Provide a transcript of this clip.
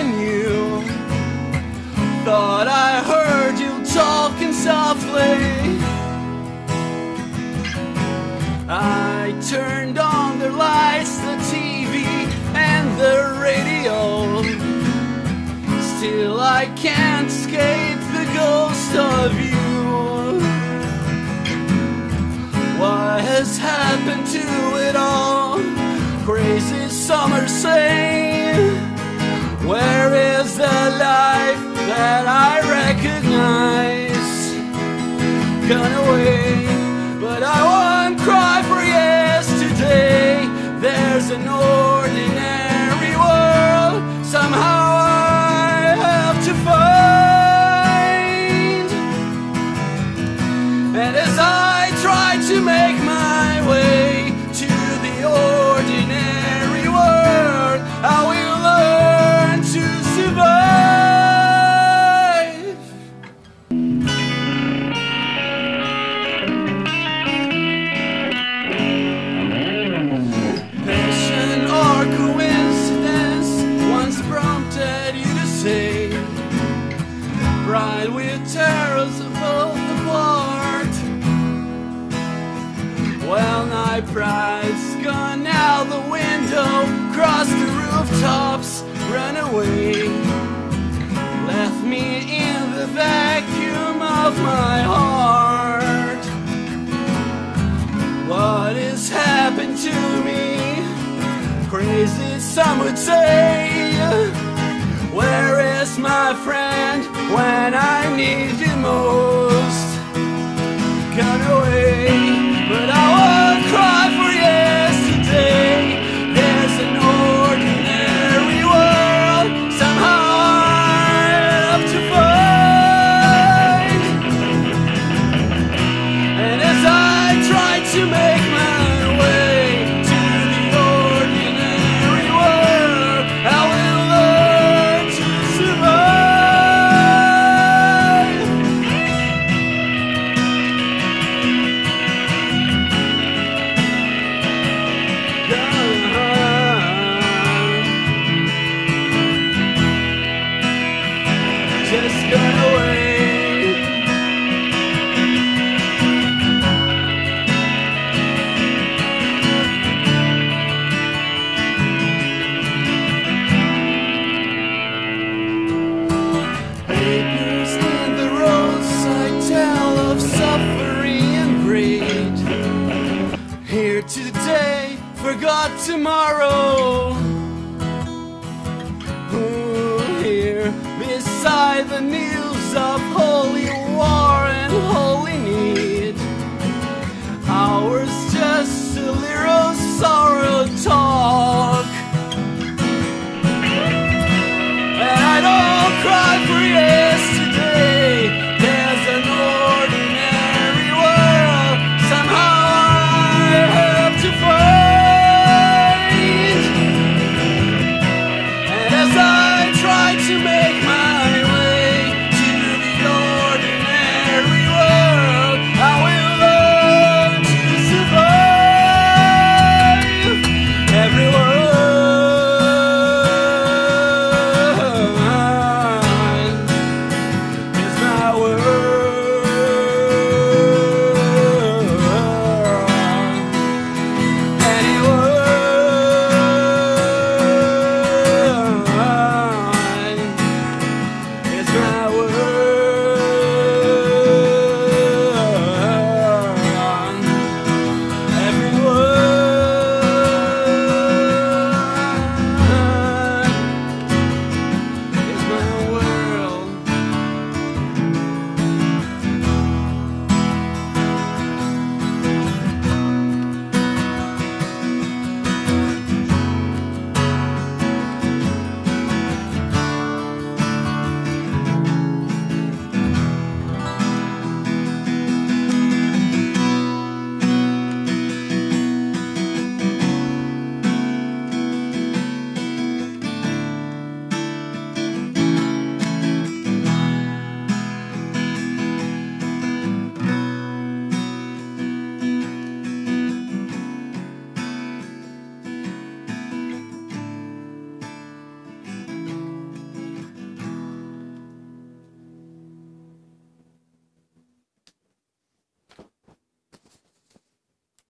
loving you. Thought I heard you talking softly. I turned on their lights, the TV and the radio. Still I can't escape the ghost of you. What has happened to it all? Crazy summer sane. Where is the life that I recognize? Gone away, but I won't cry for yesterday. There's an ordinary world somehow I have to find. And as I try to make my way to the ordinary world, I will learn to survive. Pride's gone out the window, crossed the rooftops, run away, left me in the vacuum of my heart. What has happened to me? Crazy, some would say. Where is my friend when I need you most? Gone away, but I was. Cry for yesterday. There's an ordinary world somehow I have to find. And as I try to make my way to the ordinary world, I will learn to survive. Tomorrow, here beside the news of holy war and holy need, hours